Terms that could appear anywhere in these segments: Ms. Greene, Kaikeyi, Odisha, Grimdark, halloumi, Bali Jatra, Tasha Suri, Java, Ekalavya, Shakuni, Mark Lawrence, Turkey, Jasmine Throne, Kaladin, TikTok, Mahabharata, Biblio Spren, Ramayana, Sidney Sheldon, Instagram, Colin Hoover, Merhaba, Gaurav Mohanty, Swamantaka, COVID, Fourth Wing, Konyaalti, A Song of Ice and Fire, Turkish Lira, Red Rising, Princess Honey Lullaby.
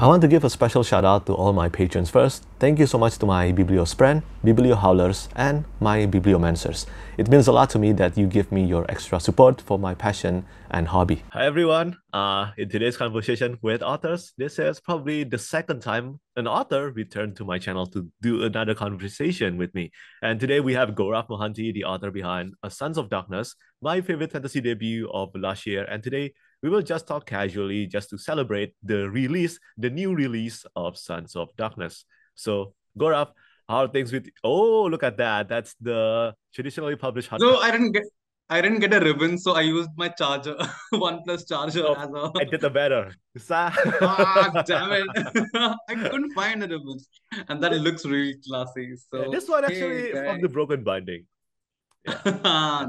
I want to give a special shout out to all my patrons first. Thank you so much to my Biblio Spren, Biblio Howlers, and my Bibliomancers. It means a lot to me that you give me your extra support for my passion and hobby. Hi everyone. In today's conversation with authors, this is probably the second time an author returned to my channel to do another conversation with me. And today we have Gaurav Mohanty, the author behind A Sons of Darkness, my favorite fantasy debut of last year, and today we will just talk casually just to celebrate the release, the new release of Sons of Darkness. So, Gaurav, how are things with you? Oh, look at that. That's the traditionally published hardcover. So, I didn't get a ribbon, so I used my charger, OnePlus charger. Oh, as a... I did the better. Ah, damn it. I couldn't find a ribbon. And that looks really classy. So yeah, this one actually from the broken binding. Yeah.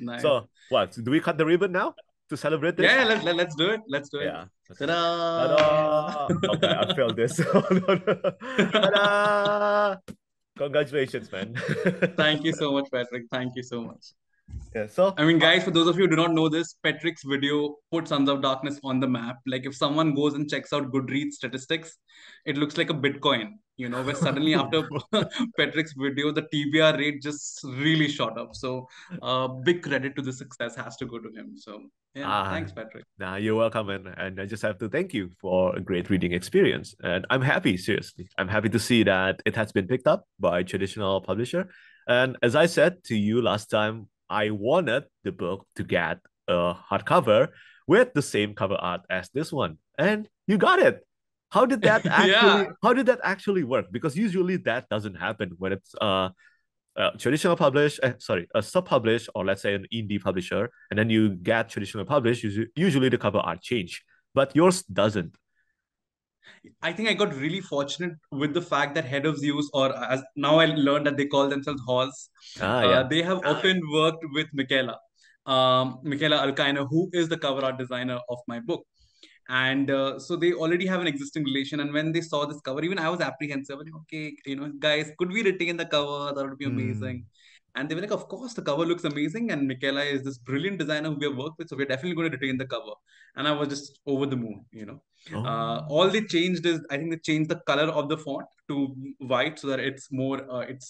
Nice. So, what? Do we cut the ribbon now? To celebrate this? Yeah, let's do it. Let's do it. Yeah. Ta-da! Okay, I failed this. Ta-da! Congratulations, man. Thank you so much, Patrick. Thank you so much. Yeah, so I mean, guys, for those of you who do not know this, Patrick's video put Sons of Darkness on the map. Like, if someone goes and checks out Goodreads statistics, it looks like a Bitcoin, you know, where suddenly after Patrick's video, the TBR rate just really shot up. So big credit to the success has to go to him. So yeah, thanks, Patrick. Nah, you're welcome. And I just have to thank you for a great reading experience. And I'm happy, seriously. I'm happy to see that it has been picked up by a traditional publisher. And as I said to you last time, I wanted the book to get a hardcover with the same cover art as this one, and you got it. How did that actually? Yeah. How did that actually work? Because usually that doesn't happen when it's traditional publish. A sub-publish, or let's say an indie publisher, and then you get traditional publish. Usually the cover art change, but yours doesn't. I think I got really fortunate with the fact that Head of Zeus, or as now I learned that they call themselves Halls, they have often worked with Micaela Alcaino, who is the cover art designer of my book. And so they already have an existing relation. And when they saw this cover, even I was apprehensive. Like, okay, you know, guys, could we retain the cover? That would be amazing. And they were like, of course, the cover looks amazing. And Micaela is this brilliant designer who we have worked with. So we're definitely going to retain the cover. And I was just over the moon, you know. Oh. All they changed is, I think they changed the color of the font to white so that it's more, it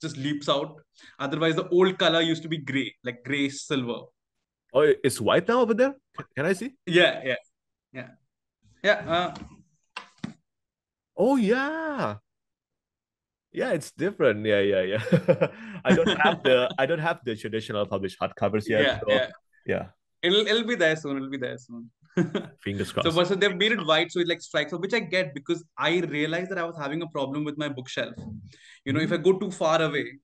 just leaps out. Otherwise, the old color used to be gray, like gray silver. Oh, it's white now over there? Can I see? Yeah. Oh, yeah. Yeah, it's different. Yeah. I don't have the traditional published hardcovers yet. Yeah. It'll be there soon. Fingers crossed. So they've made it white so it like strikes up, which I get because I realized that I was having a problem with my bookshelf. You know, if I go too far away,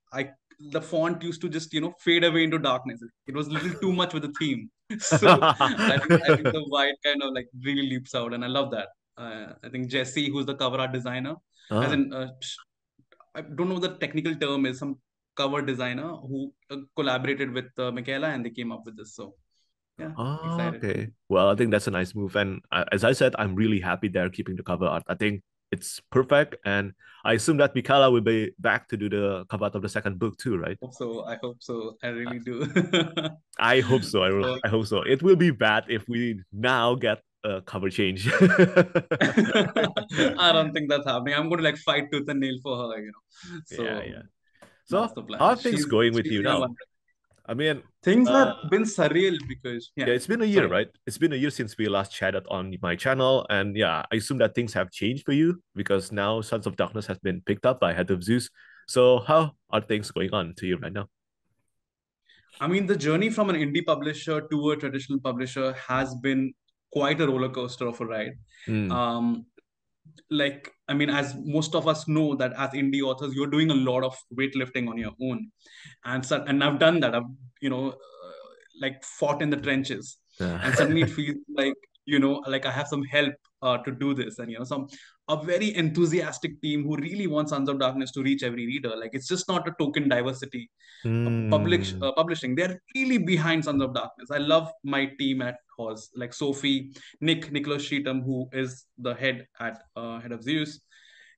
the font used to just, you know, fade away into darkness. It was a little too much with the theme. So I think the white kind of like really leaps out, and I love that. I think Jesse, who's the cover art designer, as in I don't know the technical term is, some cover designer who collaborated with Micaela, and they came up with this. So yeah, excited. Okay. Well, I think that's a nice move. And as I said, I'm really happy they're keeping the cover art. I think it's perfect. And I assume that Micaela will be back to do the cover art of the second book too, right? I hope so. I really do. I hope so. I hope so. It will be bad if we now get cover change. I don't think that's happening. I'm going to like fight tooth and nail for her, you know. So, yeah. So how are things going with you now? I mean, things have been surreal because it's been a year, right? It's been a year since we last chatted on my channel, and yeah, I assume that things have changed for you because now Sons of Darkness has been picked up by Head of Zeus. So how are things going on to you right now? I mean, the journey from an indie publisher to a traditional publisher has been quite a roller coaster of a ride. Like, I mean, as most of us know that as indie authors, you're doing a lot of weightlifting on your own. And I've done that. I've, you know, like fought in the trenches. And suddenly it feels like, you know, like I have some help to do this. And, you know, a very enthusiastic team who really wants Sons of Darkness to reach every reader. Like, it's just not a token diversity. Publishing. They're really behind Sons of Darkness. I love my team at Halls, like Sophie, Nicholas Sheetham, who is the head at Head of Zeus.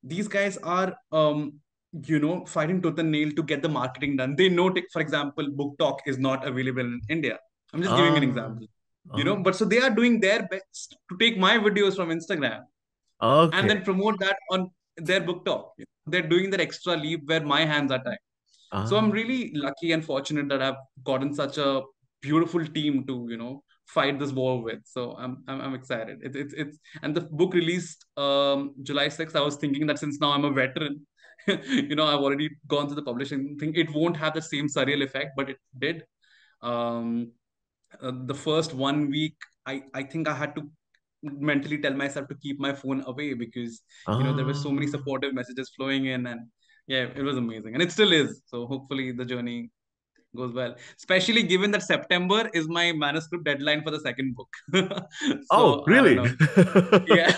These guys are, you know, fighting tooth and nail to get the marketing done. They know, for example, Book Talk is not available in India. I'm just giving an example. You know, but so they are doing their best to take my videos from Instagram Okay. And then promote that on their book talk. They're doing that extra leap where my hands are tied. Ah. So I'm really lucky and fortunate that I've gotten such a beautiful team to, you know, fight this war with. So I'm excited. It's and the book released July 6th. I was thinking that since now I'm a veteran, you know, I've already gone through the publishing thing. It won't have the same surreal effect, but it did. The first 1 week, I think I had to mentally tell myself to keep my phone away because, you know, there were so many supportive messages flowing in, and yeah, it was amazing. And it still is. So hopefully the journey goes well, especially given that September is my manuscript deadline for the second book. So, oh, really? Yeah.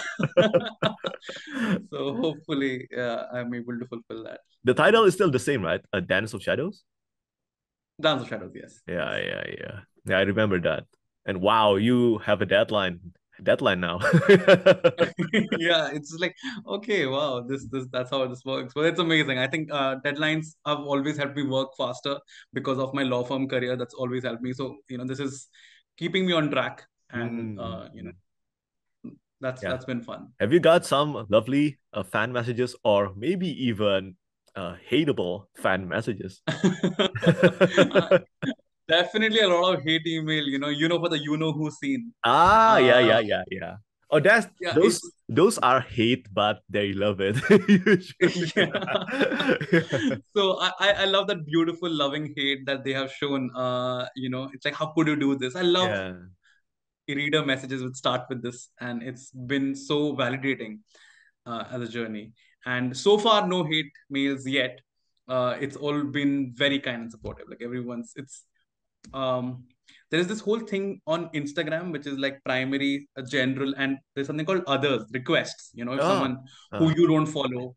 So hopefully I'm able to fulfill that. The title is still the same, right? A Dance of Shadows? Dance of Shadows, yes. Yeah, I remember that. And wow, you have a deadline now. Yeah, it's like, okay, wow, that's how this works. But it's amazing. I think deadlines have always helped me work faster because of my law firm career. That's always helped me. So, you know, this is keeping me on track, and you know, that's been fun. Have you got some lovely fan messages, or maybe even hateable fan messages? Definitely a lot of hate email, you know, for the you-know-who scene. Ah, yeah. Oh, those are hate, but they love it. So I love that beautiful, loving hate that they have shown. You know, it's like, how could you do this? I love reader messages which start with this, and it's been so validating as a journey. And so far, no hate mails yet. It's all been very kind and supportive. Like there is this whole thing on Instagram which is like primary, general, and there's something called others, requests, you know, if someone who you don't follow,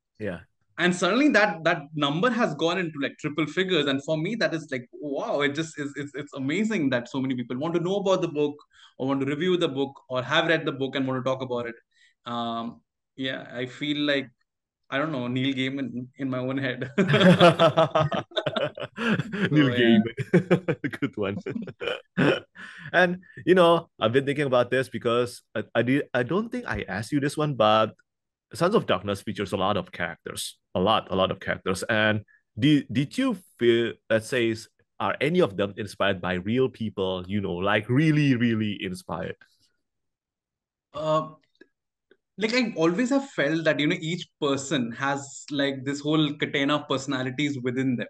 and suddenly that number has gone into like triple figures, and for me that is like, wow, it just is, it's amazing that so many people want to know about the book, or want to review the book, or have read the book and want to talk about it. Yeah, I feel like, I don't know, Neil Gaiman in my own head. Neil Gaiman. Good one. And, you know, I've been thinking about this because I don't think I asked you this one, but Sons of Darkness features a lot of characters. A lot of characters. And did you feel, let's say, are any of them inspired by real people, you know, like really, really inspired? Like, I always have felt that, you know, each person has like this whole catena of personalities within them.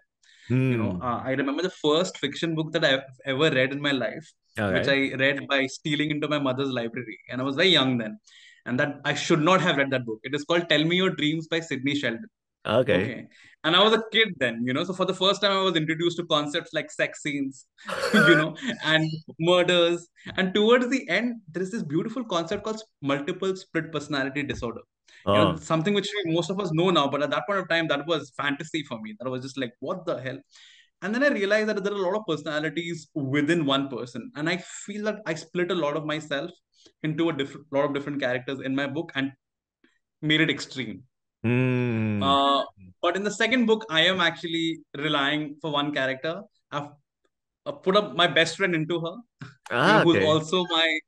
You know, I remember the first fiction book that I've ever read in my life, which I read by stealing into my mother's library. And I was very young then. And that I should not have read that book. It is called Tell Me Your Dreams by Sidney Sheldon. Okay. And I was a kid then, you know, so for the first time I was introduced to concepts like sex scenes, you know, and murders. And towards the end, there's this beautiful concept called multiple split personality disorder. You know, something which most of us know now, but at that point of time, that was fantasy for me. That was just like, what the hell? And then I realized that there are a lot of personalities within one person. And I feel that I split a lot of myself into a lot of different characters in my book and made it extreme. But in the second book, I am actually relying for one character. I've put up my best friend into her, who's also my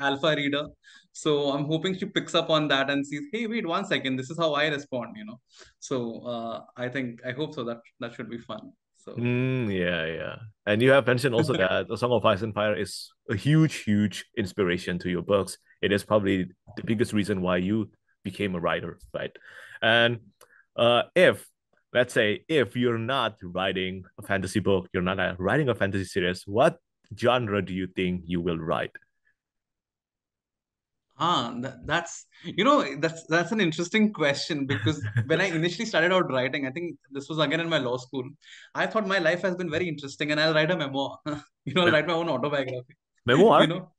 alpha reader. So I'm hoping she picks up on that and sees, hey, wait 1 second, this is how I respond, you know. So I hope so. That should be fun. So yeah. And you have mentioned also that A Song of Ice and Fire is a huge inspiration to your books. It is probably the biggest reason why you became a writer, right? And if you're not writing a fantasy book, you're not writing a fantasy series, what genre do you think you will write? That's an interesting question, because when I initially started out writing, I think this was again in my law school, I thought my life has been very interesting and I'll write a memoir. You know, I'll write my own autobiography. Memoir? You know?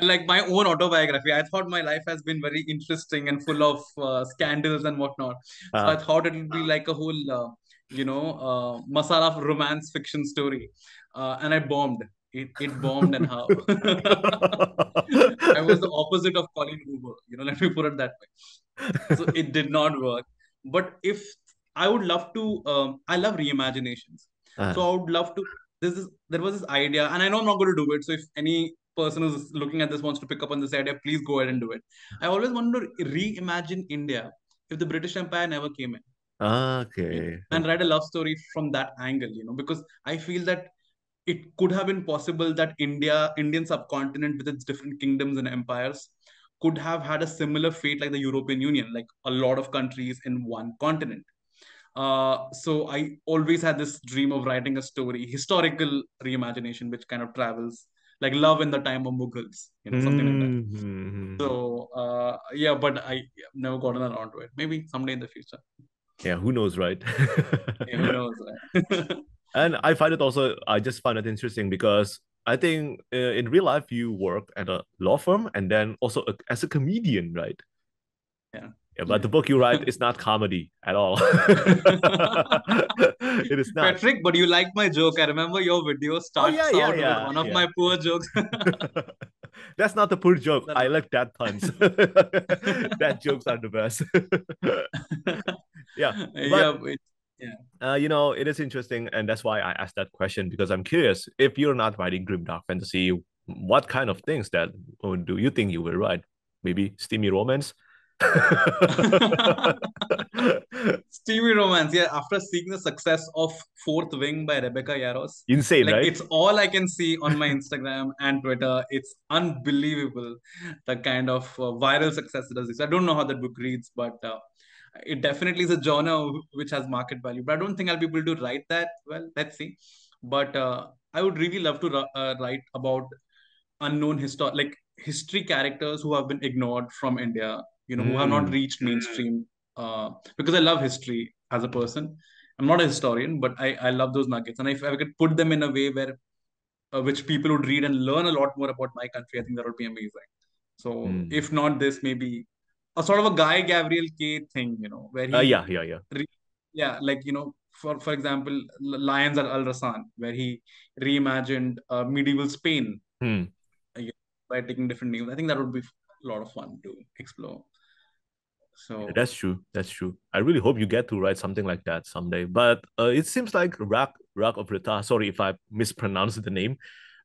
Like my own autobiography. I thought my life has been very interesting and full of scandals and whatnot. So I thought it would be like a whole, masala romance fiction story. And I bombed. It bombed and how. I was the opposite of Colin Hoover. You know, let me put it that way. So it did not work. But if I would love to, I love reimaginations. So I would love to, there was this idea, and I know I'm not going to do it. So if any person who's looking at this wants to pick up on this idea, please go ahead and do it. I always wanted to reimagine India if the British Empire never came in. Okay. And write a love story from that angle, you know, because I feel that it could have been possible that India, Indian subcontinent with its different kingdoms and empires could have had a similar fate like the European Union, like a lot of countries in one continent. So I always had this dream of writing a story, historical reimagination, which kind of travels like love in the time of Mughals, you know, something like that. So yeah, but I never gotten around to it. Maybe someday in the future. Yeah, who knows, right? Yeah, who knows, right? And I find it also, I just find it interesting because I think in real life you work at a law firm and then also as a comedian, right? Yeah. Yeah, but the book you write is not comedy at all. It is not. Patrick, but you liked my joke. I remember your video starts out with one of my poor jokes. That's not the poor joke. I like that puns. That jokes are the best. Yeah. But, you know, it is interesting. And that's why I asked that question, because I'm curious, if you're not writing grimdark fantasy, what kind of things that do you think you will write? Maybe steamy romance? Steamy romance, yeah. After seeing the success of Fourth Wing by Rebecca Yaros, insane, like, right? It's all I can see on my Instagram and Twitter. It's unbelievable the kind of viral success it does. I don't know how that book reads, but it definitely is a genre which has market value. But I don't think I'll be able to write that well. Let's see. But I would really love to write about unknown history characters who have been ignored from India. You know, who have not reached mainstream, because I love history as a person. I'm not a historian, but I love those nuggets. And if I could put them in a way where, which people would read and learn a lot more about my country, I think that would be amazing. So if not this, maybe a sort of a Guy Gabriel K thing, you know, where he, like, you know, for example, Lions at Al Rasan, where he reimagined medieval Spain by taking different names. I think that would be a lot of fun to explore. So yeah, that's true. That's true. I really hope you get to write something like that someday. But it seems like Rag of Rita, sorry if I mispronounced the name,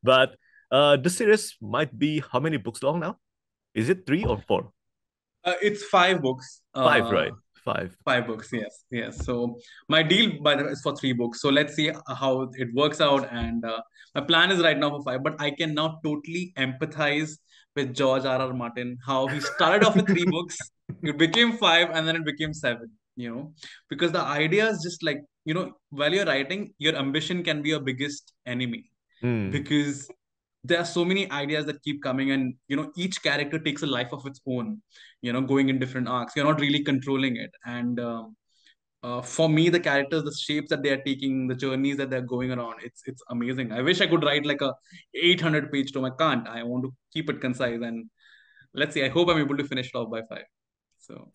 but the series might be how many books long now? Is it 3 or 4? It's 5 books. 5, right? 5 books, yes. Yes. So my deal by the way is for 3 books. So let's see how it works out. And my plan is right now for 5, but I can now totally empathize with George R.R. Martin, how he started off with 3 books, it became 5, and then it became 7, you know, because the idea is just like, you know, while you're writing, your ambition can be your biggest enemy because there are so many ideas that keep coming and, you know, each character takes a life of its own, you know, going in different arcs. You're not really controlling it. And for me, the characters, the shapes that they are taking, the journeys that they're going around, it's amazing. I wish I could write like a 800-page tome. I can't. I want to keep it concise. And let's see, I hope I'm able to finish it off by 5. So,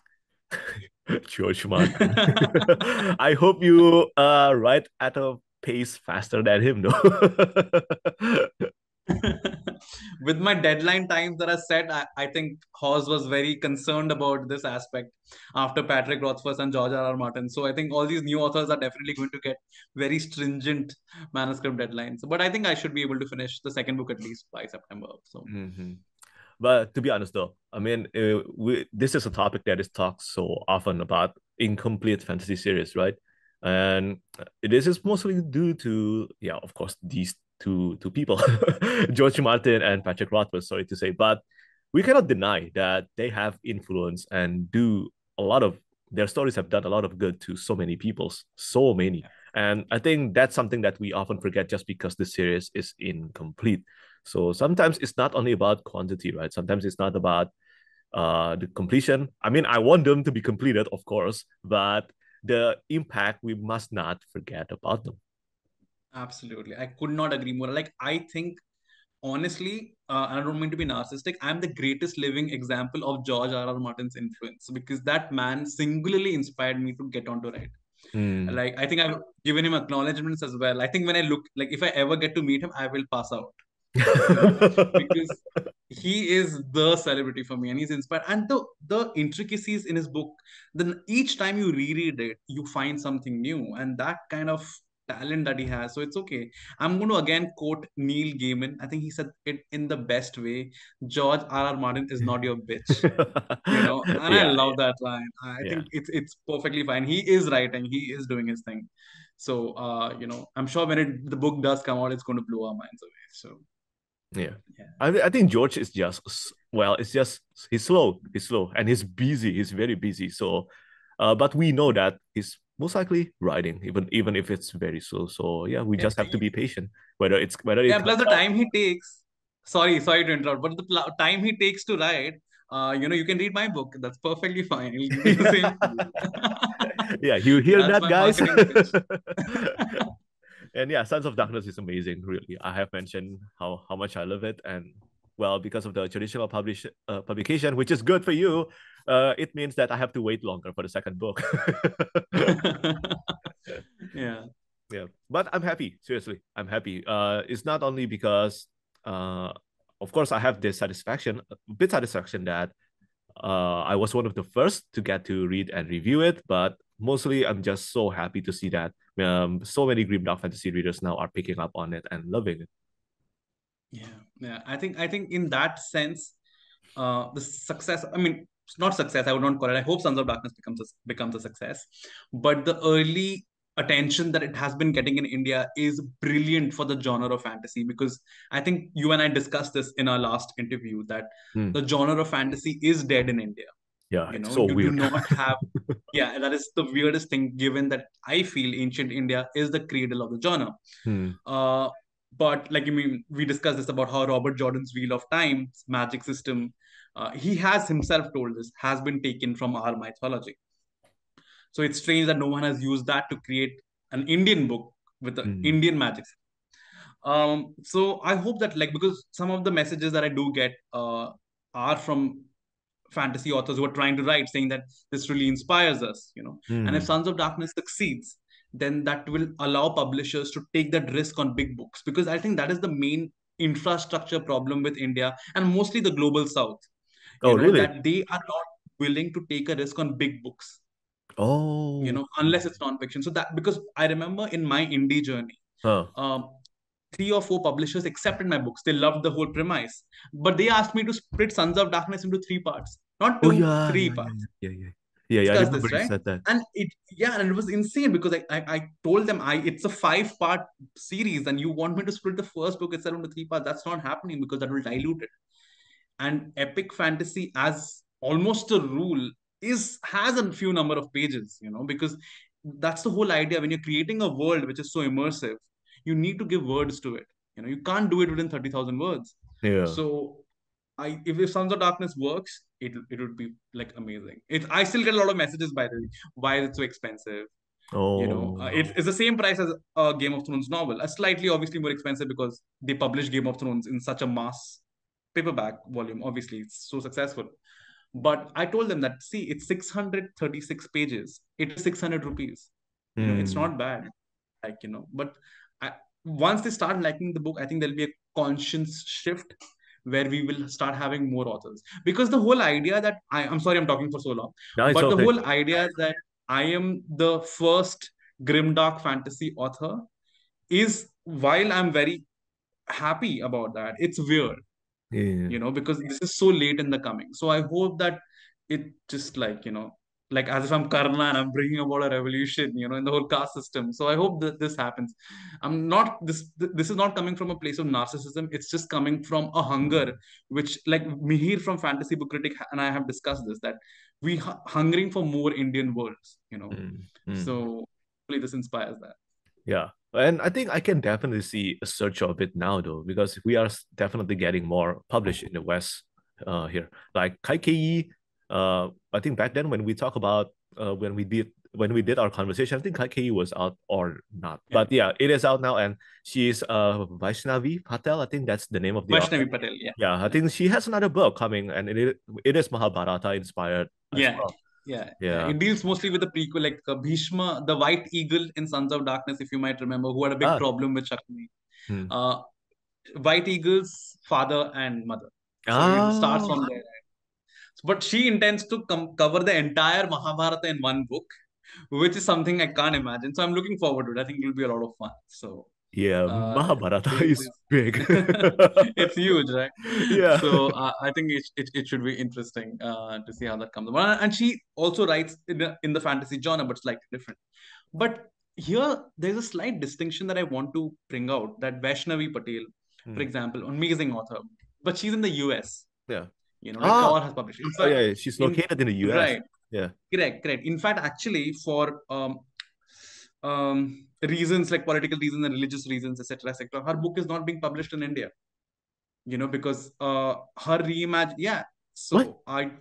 George Martin. I hope you write at a pace faster than him, though. With my deadline times that I set, I think Hawes was very concerned about this aspect after Patrick Rothfuss and George R.R. Martin. So I think all these new authors are definitely going to get very stringent manuscript deadlines. But I think I should be able to finish the second book at least by September. So, But to be honest though, I mean, this is a topic that is talked so often about incomplete fantasy series, right? And this is mostly due to, yeah, of course, these two people, George Martin and Patrick Rothfuss, sorry to say, but we cannot deny that they have influence and do a lot of, their stories have done a lot of good to so many people, so many. And I think that's something that we often forget just because the series is incomplete. So sometimes it's not only about quantity, right? Sometimes it's not about the completion. I mean, I want them to be completed, of course, but the impact, we must not forget about them. Absolutely. I could not agree more. Like, I think, honestly, and I don't mean to be narcissistic, I'm the greatest living example of George R.R. Martin's influence because that man singularly inspired me to get on to write. Like, I think I've given him acknowledgements as well. I think when I look, like, if I ever get to meet him, I will pass out. Because he is the celebrity for me and he's inspired. And the intricacies in his book, then each time you reread it, you find something new. And that kind of talent that he has. So it's okay. I'm going to again quote Neil Gaiman. I think he said it in the best way. George R.R. Martin is not your bitch. You know, and I love that line. I think it's perfectly fine. He is writing. He is doing his thing. So, you know, I'm sure when the book does come out, it's going to blow our minds away. So, I think George is just, well, it's just, he's slow and he's busy. He's very busy. So, but we know that he's most likely writing, even if it's very slow. So yeah, we just have to be patient. Plus the time he takes. Sorry to interrupt, but the time he takes to write. You know, you can read my book. That's perfectly fine. He'll give you the same. Yeah, you hear that, guys? And yeah, Sons of Darkness is amazing. Really, I have mentioned how much I love it, and well, because of the traditional publication, which is good for you, it means that I have to wait longer for the second book. Yeah. But I'm happy. Seriously, I'm happy. It's not only because, of course, I have this satisfaction that I was one of the first to get to read and review it. But mostly, I'm just so happy to see that so many grim dark fantasy readers now are picking up on it and loving it. Yeah. I think in that sense, the success. I mean, it's not success. I would not call it. I hope Sons of Darkness becomes a success. But the early attention that it has been getting in India is brilliant for the genre of fantasy, because I think you and I discussed this in our last interview that the genre of fantasy is dead in India. Yeah, you know, so you weird. Do not have. Yeah, that is the weirdest thing. Given that I feel ancient India is the cradle of the genre. But like, I mean, we discussed this about how Robert Jordan's Wheel of Time's magic system, he has himself told this, has been taken from our mythology. So it's strange that no one has used that to create an Indian book with an Indian magic system. So I hope that, like, because some of the messages that I do get are from fantasy authors who are trying to write, saying that this really inspires us, you know. And if Sons of Darkness succeeds, then that will allow publishers to take that risk on big books. Because I think that is the main infrastructure problem with India and mostly the global South. Oh, you know, really? That they are not willing to take a risk on big books. Oh. You know, unless it's nonfiction. So that, because I remember in my indie journey, 3 or 4 publishers accepted my books. They loved the whole premise. But they asked me to split Sons of Darkness into 3 parts. Not 2, 3 parts. Yeah, I remember you said that. And it was insane because I told them it's a 5-part series and you want me to split the first book itself into 3 parts. That's not happening because that will dilute it. And epic fantasy, as almost a rule, has a few number of pages, you know, because that's the whole idea. When you're creating a world which is so immersive, you need to give words to it. You know, you can't do it within 30,000 words. Yeah. So if Sons of Darkness works, it would be like amazing. I still get a lot of messages, by the way, why is it so expensive? Oh, you know, it's the same price as a Game of Thrones novel, slightly obviously more expensive because they publish Game of Thrones in such a mass paperback volume. Obviously, it's so successful. But I told them that, see, it's 636 pages. It is 600 rupees. You know, it's not bad. Like, you know, but once they start liking the book, I think there'll be a conscience shift where we will start having more authors. Because the whole idea that I'm sorry, I'm talking for so long. No, but the whole idea that I am the first grimdark fantasy author is, while I'm very happy about that, it's weird. Yeah. You know, because this is so late in the coming. So I hope that it just, like, you know, like as if I'm Karna and I'm bringing about a revolution, you know, in the whole caste system. So I hope that this happens. This is not coming from a place of narcissism. It's just coming from a hunger, which, like, Mihir from Fantasy Book Critic and I have discussed this, that we are hungering for more Indian worlds, you know. So hopefully this inspires that. Yeah. And I think I can definitely see a search of it now, though, because we are definitely getting more published in the West here. Like Kaikeyi, I think back then when we talk about when we did our conversation, I think Kaikeyi was out or not. Yeah. But yeah, it is out now, and she is Vaishnavi Patel. I think that's the name of the Vaishnavi Patel. Yeah. Yeah, I think she has another book coming, and it is Mahabharata inspired. Yeah. Well. Yeah. It deals mostly with the prequel, like Bhishma, the White Eagle in Sons of Darkness, if you might remember, who had a big problem with Shakuni. White Eagle's father and mother. So it starts from there. But she intends to cover the entire Mahabharata in one book. which is something I can't imagine. So I'm looking forward to it. I think it'll be a lot of fun. So yeah, Mahabharata is big. It's huge, right? Yeah. So I think it should be interesting to see how that comes about. And she also writes in the fantasy genre, but slightly different. But here, there's a slight distinction that I want to bring out, that Vaishnavi Patel, for example, amazing author, but she's in the US. Yeah. You know, Kaur has published. In fact, she's located in the US. Right. Yeah. Correct. In fact, actually, for reasons like political reasons and religious reasons, etc., her book is not being published in India. You know, because her reimagine. Yeah. So what?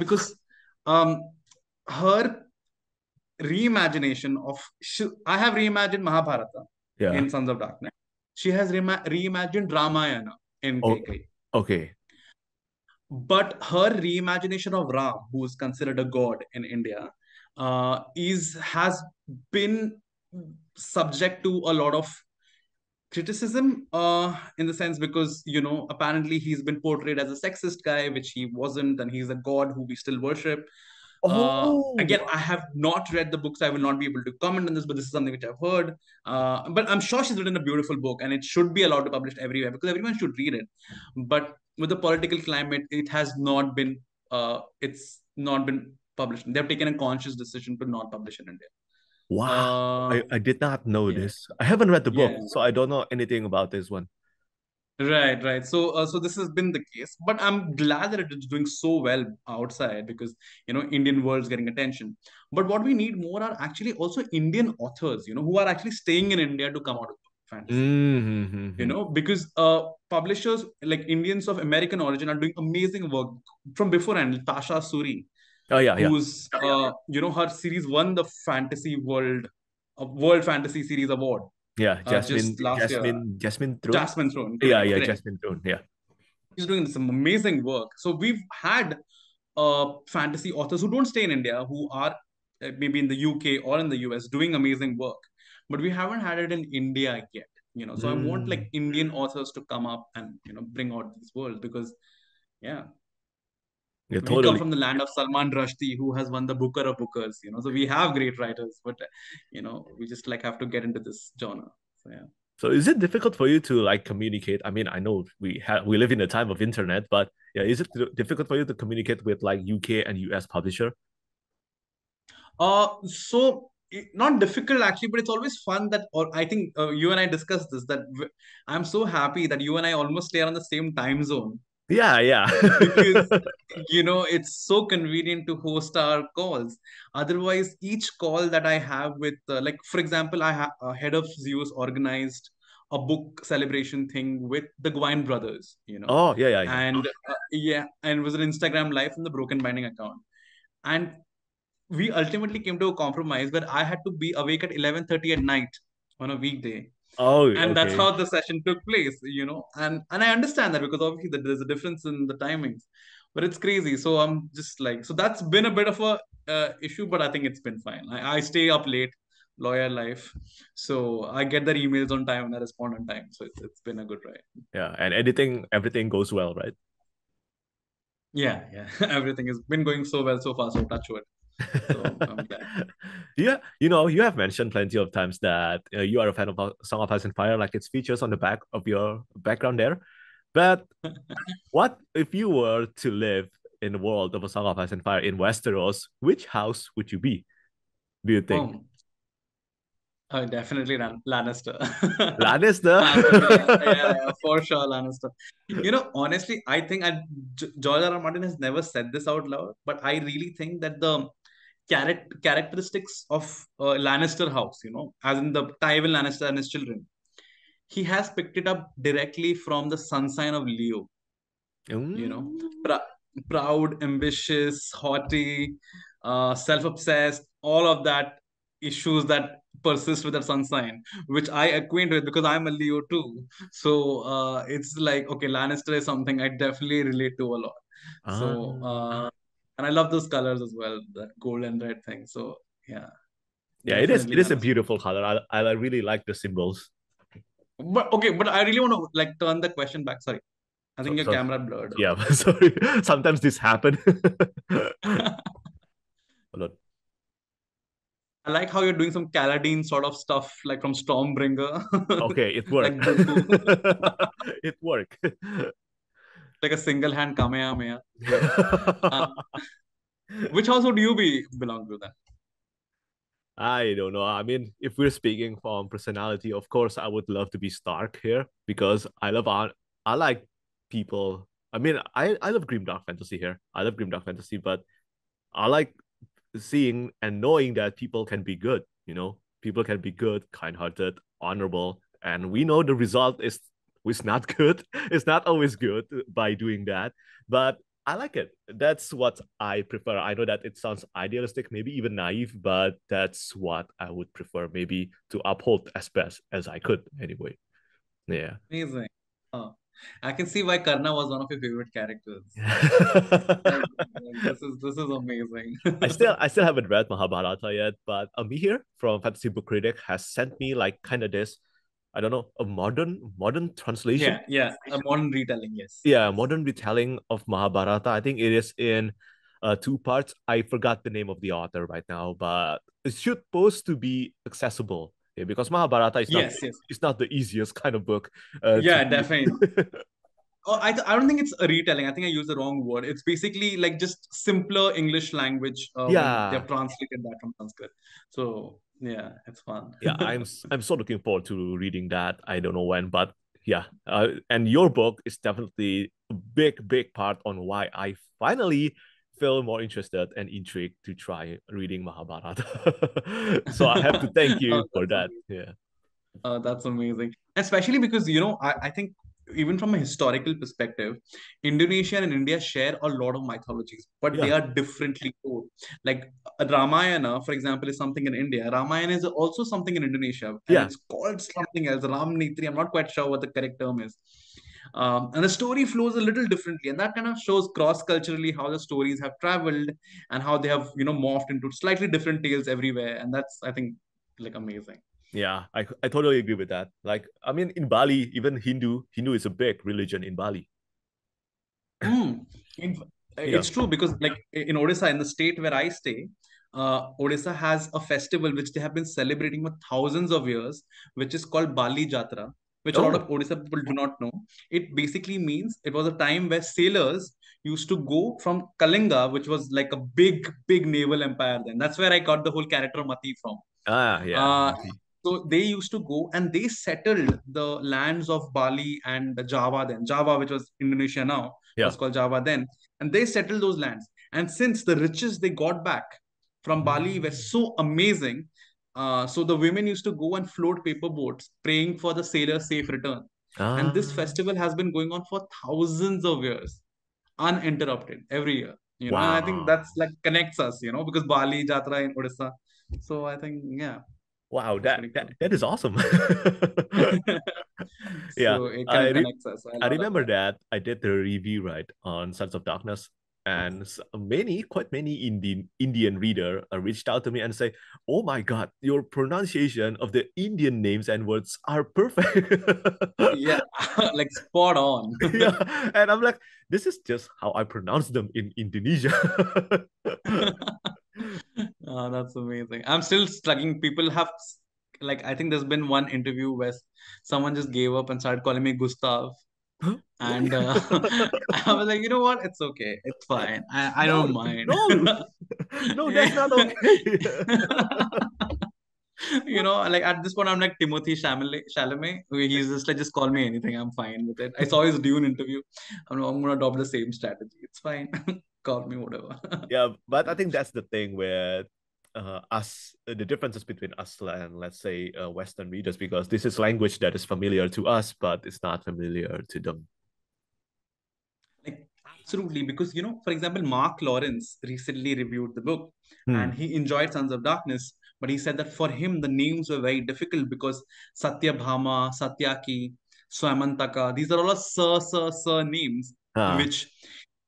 Because her reimagination of I have reimagined Mahabharata in Sons of Darkness. She has reimagined Ramayana in Kaikeyi. Okay. But her reimagination of Ram, who is considered a god in India, has been subject to a lot of criticism in the sense because, you know, apparently he's been portrayed as a sexist guy, which he wasn't, and he's a god who we still worship. Again, I have not read the books. I will not be able to comment on this, but this is something which I've heard. But I'm sure she's written a beautiful book and it should be allowed to publish everywhere because everyone should read it. But with the political climate, it has not been, it's not been published. They've taken a conscious decision to not publish in India. Wow. I did not know this. I haven't read the book, so I don't know anything about this one. Right. So this has been the case, but I'm glad that it is doing so well outside because, you know, Indian world's getting attention. But what we need more are actually also Indian authors, you know, who are actually staying in India to come out of fantasy, you know, because publishers like Indians of American origin are doing amazing work from beforehand. Tasha Suri, who's, you know, her series won the Fantasy World Fantasy Series Award. Yeah, Jasmine Throne. Jasmine Throne. Yeah, Jasmine Throne. Yeah. She's doing some amazing work. So we've had fantasy authors who don't stay in India, who are maybe in the UK or in the US doing amazing work. But we haven't had it in India yet, you know. So I want like Indian authors to come up and, you know, bring out these worlds because, yeah, totally. We come from the land of Salman Rushdie, who has won the Booker of Bookers, you know. So we have great writers, but, you know, we just like have to get into this genre. So, yeah. So is it difficult for you to like communicate? I mean, I know we live in a time of internet, but yeah, is it difficult for you to communicate with like UK and US publisher? So not difficult actually, but it's always fun that, or I think you and I discussed this, that I'm so happy that you and I almost stay on the same time zone. Yeah. Because, you know, it's so convenient to host our calls. Otherwise, each call that I have with, like, for example, I have Head of Zeus organized a book celebration thing with the Gwyn brothers, you know. Oh, yeah. And and it was an Instagram live from the Broken Binding account. And we ultimately came to a compromise where I had to be awake at 11:30 at night on a weekday. That's how the session took place, you know, and I understand that because obviously there's a difference in the timings, but it's crazy. So I'm just like, so that's been a bit of a issue, but I think it's been fine. I stay up late, lawyer life, so I get their emails on time and I respond on time. So it's been a good ride. Yeah, and everything goes well, right? Yeah, everything has been going so well so far. So touch wood. So I'm glad. Yeah, you know, you have mentioned plenty of times that you are a fan of Song of Ice and Fire, like its features on the back of your background there. But what if you were to live in the world of A Song of Ice and Fire in Westeros? Which house would you be? Do you think? Oh, definitely Lannister. Lannister? Yeah, for sure, Lannister. You know, honestly, I think George R.R. Martin has never said this out loud, but I really think that the characteristics of Lannister house, you know, as in the Tywin Lannister and his children, he has picked it up directly from the sun sign of Leo. You know, proud, ambitious, haughty, self-obsessed, all of that issues that persist with their sun sign, which I acquaint with because I'm a Leo too. So it's like, okay, Lannister is something I definitely relate to a lot. So and I love those colors as well, that gold and red thing. So yeah, it is a beautiful color. I really like the symbols. But I really want to like turn the question back. Sorry, I think your camera blurred. Yeah, sorry. Sometimes this happens. Hold on. I like how you're doing some Kaladin sort of stuff, like from Stormbringer. Okay, it worked. It worked. Like a single hand Kamehameha. Which house would you belong to then? I don't know. I mean, if we're speaking from personality, of course, I would love to be Stark here because I like people. I mean, I love grimdark fantasy here. I love grimdark fantasy, but I like seeing and knowing that people can be good, you know, people can be good, kind-hearted, honorable, and we know the result is not good. It's not always good by doing that, but I like it. That's what I prefer. I know that it sounds idealistic, maybe even naive, but that's what I would prefer, maybe to uphold as best as I could anyway. Yeah. Amazing. Oh, I can see why Karna was one of your favorite characters. This is amazing. I still haven't read Mahabharata yet, but Mihir from Fantasy Book Critic has sent me like kind of this, I don't know, a modern translation. Yeah, a modern retelling, yes. Yeah, a modern retelling of Mahabharata. I think it is in two parts. I forgot the name of the author right now, but it should supposed to be accessible. Yeah, because Mahabharata is not, it's not the easiest kind of book. Definitely. Oh, I don't think it's a retelling. I think I used the wrong word. It's basically like just simpler English language. They've translated that from Sanskrit. So yeah, it's fun. Yeah, I'm so looking forward to reading that. I don't know when, but yeah. And your book is definitely a big part on why I finally feel more interested and intrigued to try reading Mahabharata. So I have to thank you for that. Amazing. Yeah. That's amazing. Especially because, you know, I think even from a historical perspective, Indonesia and India share a lot of mythologies, but they are differently told. Like Ramayana, for example, is something in India. Ramayana is also something in Indonesia. And it's called something else, Ramnitri. I'm not quite sure what the correct term is. And the story flows a little differently, and that kind of shows cross-culturally how the stories have traveled and how they have, you know, morphed into slightly different tales everywhere. And that's, I think, like amazing. Yeah, I totally agree with that. Like, I mean, in Bali, even Hindu is a big religion in Bali. It's true because like in Odisha, in the state where I stay, Odisha has a festival which they have been celebrating for thousands of years, which is called Bali Jatra, which a lot of Odisha people do not know. It basically means it was a time where sailors used to go from Kalinga, which was like a big naval empire then. That's where I got the whole character Mati from. So they used to go and they settled the lands of Bali and Java then. Java, which was Indonesia now, was called Java then. And they settled those lands. And since the riches they got back from Bali were so amazing, so the women used to go and float paper boats praying for the sailor's safe return. And this festival has been going on for thousands of years, uninterrupted every year. You know, and I think that's like connects us, you know, because Bali, Jatra in Odisha. So I think, yeah. Wow, that is awesome. Yeah, so it connects us. I remember that I did the review right on Sons of Darkness. And quite many Indian reader reached out to me and say, "Oh my God, your pronunciation of the Indian names and words are perfect." Yeah, like spot on. Yeah, and I'm like, this is just how I pronounce them in Indonesia. Oh, that's amazing. I'm still struggling. People have, like, I think there's been one interview where someone just gave up and started calling me Gustav. And I was like, you know what? It's okay. It's fine. I don't mind. No, that's not okay. You know, like at this point, I'm like Timothée Chalamet. He's just like, just call me anything. I'm fine with it. I saw his Dune interview. I'm going to adopt the same strategy. It's fine. Call me whatever. Yeah, but I think that's the thing where the differences between us and, let's say, Western readers, because this is language that is familiar to us, but it's not familiar to them. Like, absolutely, because, you know, for example, Mark Lawrence recently reviewed the book and he enjoyed Sons of Darkness, but he said that for him, the names were very difficult because Satyabhama, Satyaki, Swamantaka, these are all sir names, which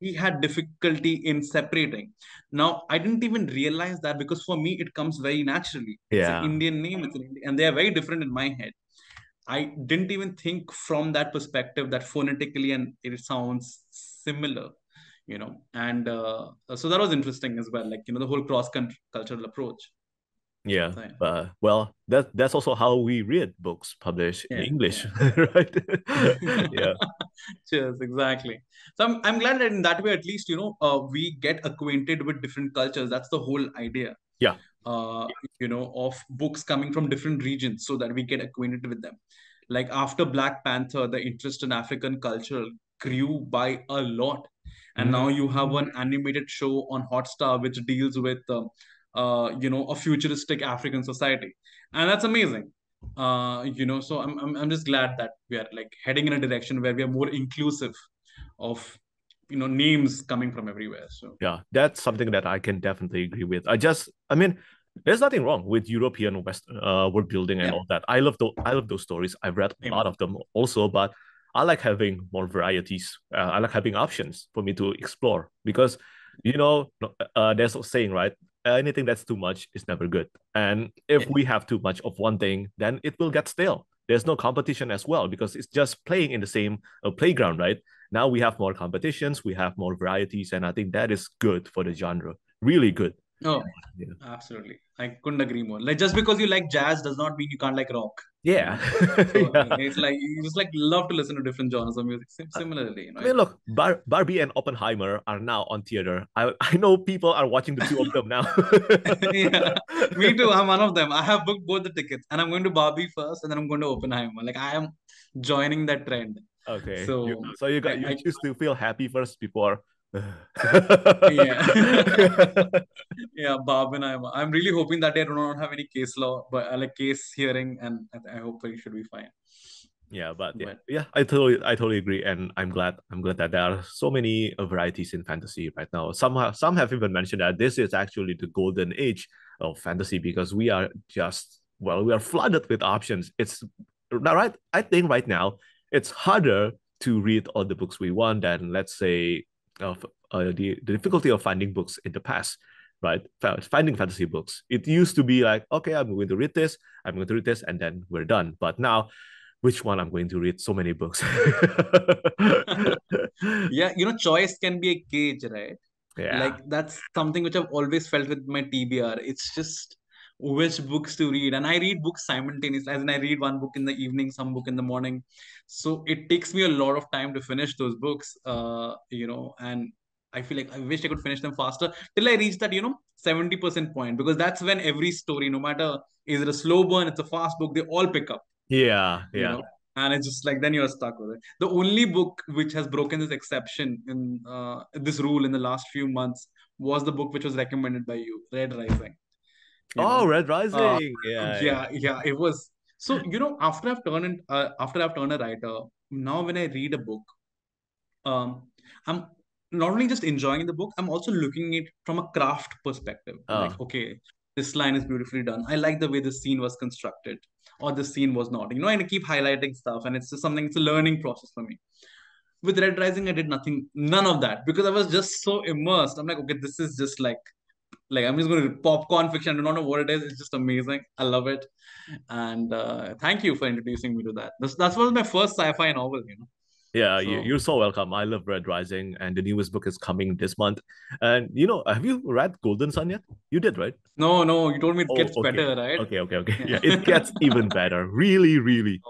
he had difficulty in separating. Now, I didn't even realize that because for me, it comes very naturally. It's an Indian name, and they are very different in my head. I didn't even think from that perspective that phonetically and it sounds similar, you know. And so that was interesting as well, like, you know, the whole cross-cultural approach. Yeah, so, well, that's also how we read books published in English, right? Yeah. Cheers, exactly. So I'm glad that in that way, at least, you know, we get acquainted with different cultures. That's the whole idea. Yeah. You know, of books coming from different regions so that we get acquainted with them. Like after Black Panther, the interest in African culture grew by a lot. And now you have an animated show on Hotstar which deals with, you know, a futuristic African society. And that's amazing. You know, so I'm just glad that we are like heading in a direction where we are more inclusive of, you know, names coming from everywhere. So yeah, that's something that I can definitely agree with. I mean, there's nothing wrong with European world building and all that. I love those stories. I've read a lot of them also, but I like having more varieties. I like having options for me to explore because, you know, there's a saying, right? Anything that's too much is never good. And if we have too much of one thing, then it will get stale. There's no competition as well because it's just playing in the same playground, right? Now we have more competitions, we have more varieties, and I think that is good for the genre. Really good. Oh, yeah. Absolutely. I couldn't agree more. Like just because you like jazz does not mean you can't like rock. Yeah. So, yeah. It's like you just like love to listen to different genres of music. Similarly, you know. I mean, look, Barbie and Oppenheimer are now on theater. I know people are watching the two of them now. Yeah, me too. I'm one of them. I have booked both the tickets, and I'm going to Barbie first, and then I'm going to Oppenheimer. Like I am joining that trend. Okay. So you choose to feel happy first before. Yeah, Bob and I'm really hoping that I do not have any case law, but like case hearing, and I hope it should be fine. Yeah, but I totally agree, and I'm glad that there are so many varieties in fantasy right now. Some have even mentioned that this is actually the golden age of fantasy because we are just we are flooded with options. It's right. I think right now it's harder to read all the books we want than let's say. The difficulty of finding books in the past, right? Finding fantasy books. It used to be like, okay, I'm going to read this, and then we're done. But now, which one I'm going to read? So many books. Yeah, you know, choice can be a cage, right? Yeah. Like that's something which I've always felt with my TBR. It's just which books to read. And I read books simultaneously. As in I read one book in the evening, some book in the morning. So it takes me a lot of time to finish those books, you know, and I feel like I wish I could finish them faster till I reach that, you know, 70% point, because that's when every story, no matter is it a slow burn, it's a fast book, they all pick up. Yeah. Yeah. You know? And it's just like, then you're stuck with it. The only book which has broken this exception in this rule in the last few months was the book which was recommended by you, Red Rising. Red Rising. Yeah. It was so, you know, after I've turned a writer, now when I read a book, I'm not only just enjoying the book, I'm also looking at it from a craft perspective. Like, okay, this line is beautifully done. I like the way this scene was constructed, or this scene was not. You know, and I keep highlighting stuff, and it's just something. It's a learning process for me. With Red Rising, I did none of that, because I was just so immersed. I'm like, okay, this is just like I'm just going to popcorn fiction. I do not know what it is. It's just amazing. I love it. And thank you for introducing me to that. That was my first sci-fi novel, you know. Yeah, so. You're so welcome. I love Red Rising, and the newest book is coming this month. And, you know, have you read Golden Son yet? You did, right? No. You told me it gets better, right? Okay. Yeah, it gets even better. Really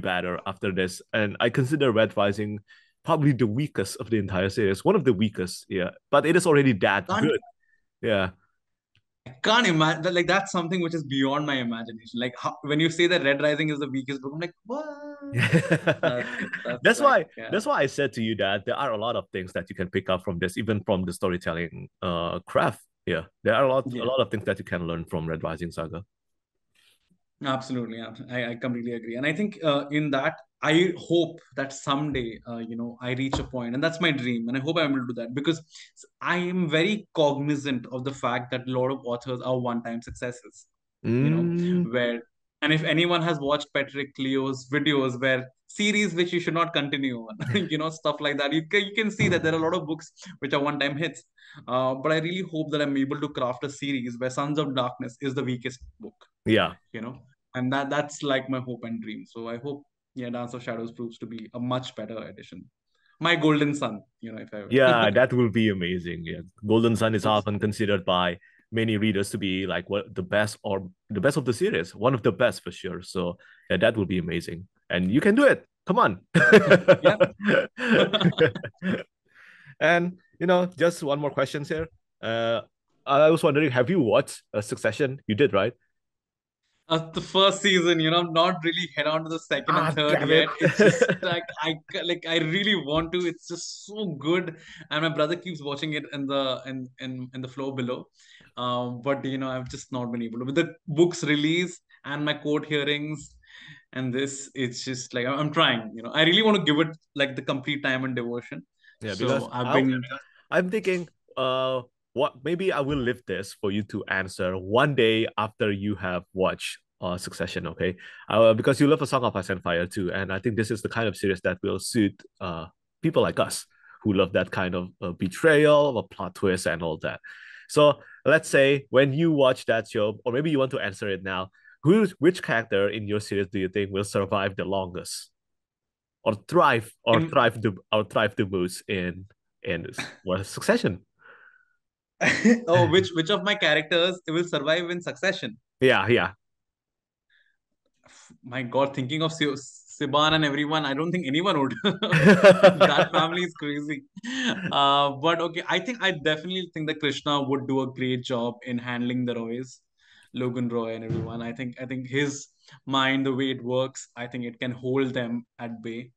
better after this. And I consider Red Rising probably the weakest of the entire series. One of the weakest, yeah. But it is already that good. Yeah, I can't imagine. Like that's something which is beyond my imagination. Like when you say that Red Rising is the weakest book, I'm like, what? That's why I said to you that there are a lot of things that you can pick up from this, even from the storytelling craft. Yeah, there are a lot of things that you can learn from Red Rising saga. Absolutely, I completely agree, and I think in that I hope that someday, you know, I reach a point, and that's my dream, and I hope I'm able to do that, because I am very cognizant of the fact that a lot of authors are one-time successes, you know, and if anyone has watched Patrick Leo's videos where series which you should not continue on, you know, stuff like that, you can see that there are a lot of books which are one-time hits, but I really hope that I'm able to craft a series where Sons of Darkness is the weakest book. Yeah. You know, and that's like my hope and dream. So I hope, yeah, Dance of Shadows proves to be a much better edition. My Golden Son, you know, if I... Yeah, that will be amazing. Yeah, Golden Son is often considered by many readers to be like, well, the best or the best of the series, one of the best for sure. So yeah, that would be amazing, and you can do it. Come on. And you know, just one more question here. I was wondering, have you watched Succession? You did, right? The first season, you know, I'm not really head on to the second and third yet. It's just I really want to. It's just so good, and my brother keeps watching it in the floor below. But you know, I've just not been able to. With the book's release and my court hearings, and this, it's just like I'm trying. You know, I really want to give it like the complete time and devotion. Yeah, because so I'm thinking, what, maybe I will leave this for you to answer one day after you have watched Succession, okay? Because you love A Song of Ice and Fire too, and I think this is the kind of series that will suit people like us who love that kind of betrayal, a plot twist, and all that. So let's say when you watch that show, or maybe you want to answer it now, which character in your series do you think will survive the longest, or thrive the most in Succession? Oh, which of my characters will survive in Succession? Yeah. My God, thinking of Siobhan and everyone, I don't think anyone would. That family is crazy. But okay, I definitely think that Krishna would do a great job in handling the Roys, Logan Roy and everyone. I think his mind, the way it works, I think it can hold them at bay.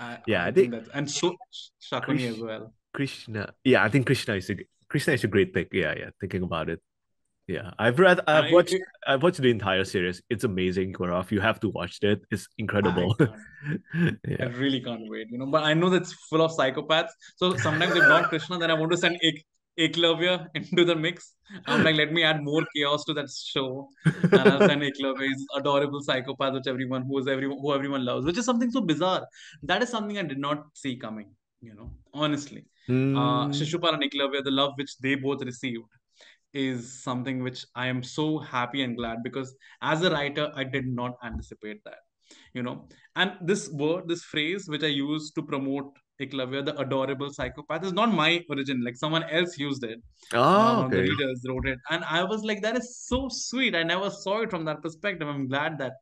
I think Shakuni as well. Krishna, yeah, I think Krishna is a great pick. Yeah. Thinking about it, yeah, I've watched the entire series. It's amazing, Gaurav. You have to watch it. It's incredible. I really can't wait. You know, but I know that's full of psychopaths. So sometimes if not Krishna, then I want to send Ekalavya into the mix. I'm like, let me add more chaos to that show, and I'll send Ekalavya, his adorable psychopath, who everyone loves, which is something so bizarre. That is something I did not see coming. You know, honestly. Shishupal and Ekalavya, the love which they both received is something which I am so happy and glad, because as a writer, I did not anticipate that, you know. And this word, this phrase which I used to promote Ekalavya, the adorable psychopath, is not my origin. Like, someone else used it. The readers wrote it. And I was like, that is so sweet. I never saw it from that perspective. I'm glad that,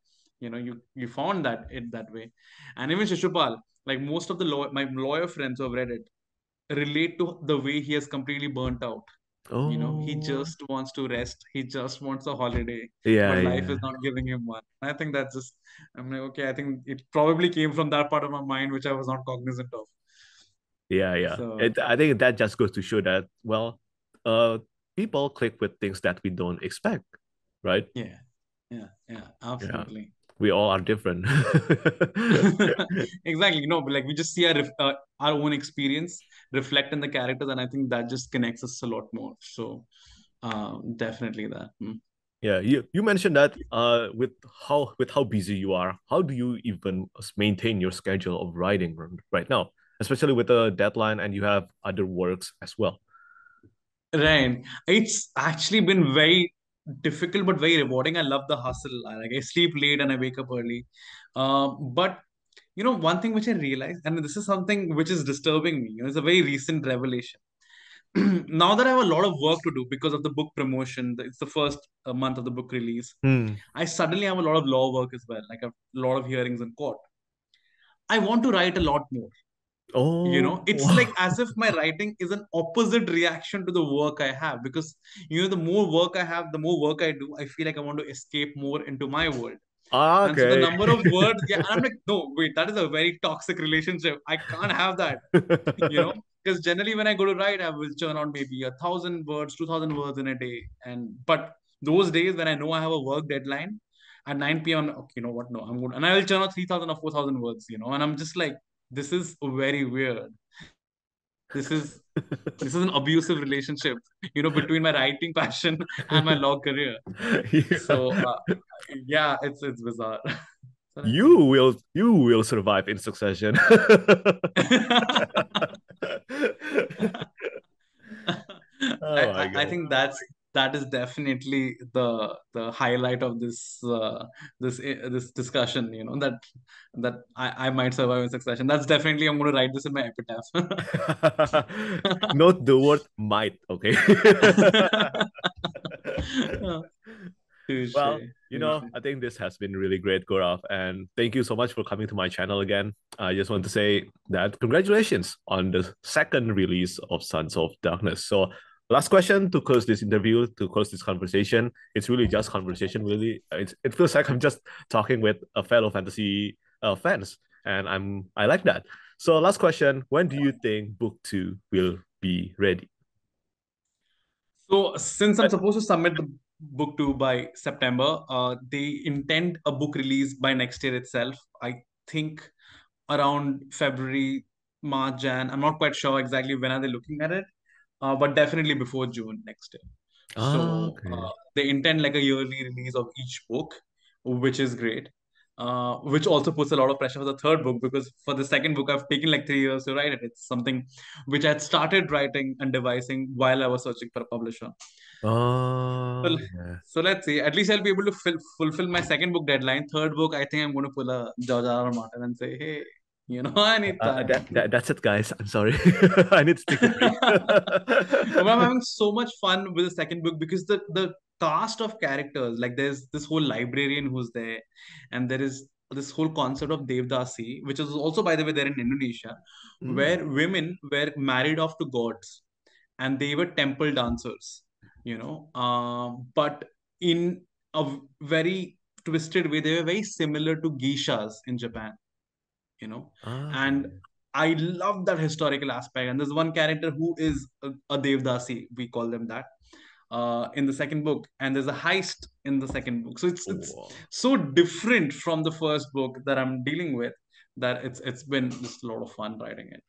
you know, you found it that way. And even Shishupal, like most of the my lawyer friends who have read it, relate to the way he has completely burnt out. You know, he just wants to rest. He just wants a holiday. But life is not giving him one. I think that's just, I'm like, okay, I think it probably came from that part of my mind, which I was not cognizant of. Yeah. So, I think that just goes to show that, well, people click with things that we don't expect, right? Yeah, absolutely. Yeah. We all are different. Exactly. You know, like we just see our own experience reflect in the characters. And I think that just connects us a lot more. So definitely that. Yeah. You mentioned that with how busy you are, how do you even maintain your schedule of writing right now, especially with a deadline and you have other works as well? Right. It's actually been very difficult but very rewarding. I love the hustle. I sleep late and I wake up early. But you know, one thing which I realized, and this is something which is disturbing me, you know, it's a very recent revelation. Now that I have a lot of work to do because of the book promotion, it's the first month of the book release. I suddenly have a lot of law work as well. Like, a lot of hearings in court. I want to write a lot more. You know, it's like as if my writing is an opposite reaction to the work I have, because, you know, the more work I have, the more work I do, I feel like I want to escape more into my world. Okay. And so the number of words, yeah, I'm like, no, wait, that is a very toxic relationship. I can't have that, you know, because generally when I go to write, I will churn out maybe 1,000 words, 2,000 words in a day. But those days when I know I have a work deadline at 9 p.m., okay, you know what, no, I'm good. And I will churn out 3,000 or 4,000 words, you know, and I'm just like, this is very weird. This is an abusive relationship, you know, between my writing passion and my law career. Yeah. So, yeah, it's bizarre. You will survive in Succession. I think that is definitely the highlight of this discussion, you know, that I might survive in Succession. That's definitely, I'm going to write this in my epitaph. Not the word might, okay? Well, you know, I think this has been really great, Gaurav, and thank you so much for coming to my channel again. I just want to say that congratulations on the second release of Sons of Darkness. So last question to close this interview, to close this conversation. It's really just conversation, really. It feels like I'm just talking with a fellow fantasy fans, and I like that. So last question, when do you think Book 2 will be ready? So since I'm supposed to submit the Book 2 by September, they intend a book release by next year itself. I think around February, March, Jan. I'm not quite sure exactly when are they looking at it, but definitely before June next year. Oh, so okay. They intend like a yearly release of each book, which is great. Which also puts a lot of pressure for the third book, because for the second book, I've taken like 3 years to write it. It's something which I had started writing and devising while I was searching for a publisher. Oh, so let's see. At least I'll be able to fulfill my second book deadline. Third book, I think I'm going to pull a George R.R. Martin and say, hey, you know, I need time. That's it, guys. I'm sorry. I need to stick with it. I'm having so much fun with the second book because the cast of characters, like there's this whole librarian who's there, and there is this whole concept of Devdasi, which is also, by the way, there in Indonesia, where women were married off to gods and they were temple dancers, you know, but in a very twisted way, they were very similar to geishas in Japan, you know, and I love that historical aspect. And there's one character who is a Devdasi, we call them that, in the second book, and there's a heist in the second book. So it's so different from the first book that I'm dealing with that it's been just a lot of fun writing it.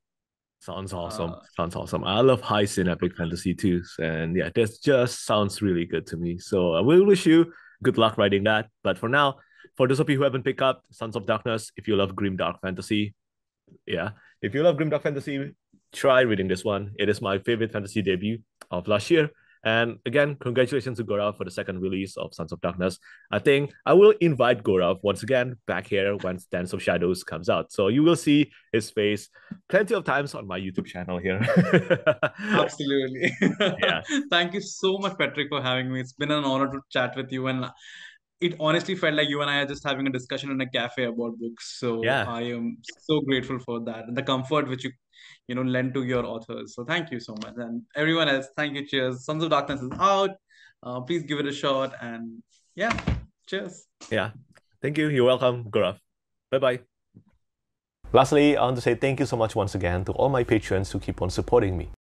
Sounds awesome. Sounds awesome. I love heists in epic fantasy too, and yeah, this just sounds really good to me. So I will wish you good luck writing that. But for now, for those of you who haven't picked up Sons of Darkness, if you love grim dark fantasy, try reading this one. It is my favorite fantasy debut of last year. And again, congratulations to Gaurav for the second release of Sons of Darkness. I think I will invite Gaurav once again back here once Dance of Shadows comes out. So you will see his face plenty of times on my YouTube channel here. Absolutely. Yeah. Thank you so much, Patrick, for having me. It's been an honor to chat with you. And it honestly felt like you and I are just having a discussion in a cafe about books. So yeah. I am so grateful for that. And the comfort which you know, lend to your authors. So thank you so much. And everyone else, thank you. Cheers. Sons of Darkness is out. Please give it a shot. And yeah, cheers. Yeah. Thank you. You're welcome, Gaurav. Bye-bye. Lastly, I want to say thank you so much once again to all my patrons who keep on supporting me.